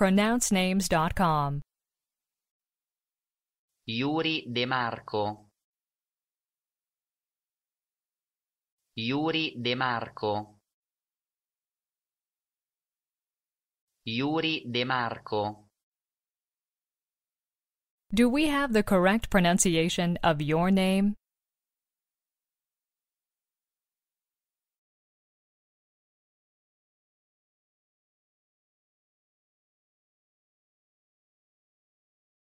PronounceNames.com. Juri De Marco. Juri De Marco. Juri De Marco. Do we have the correct pronunciation of your name?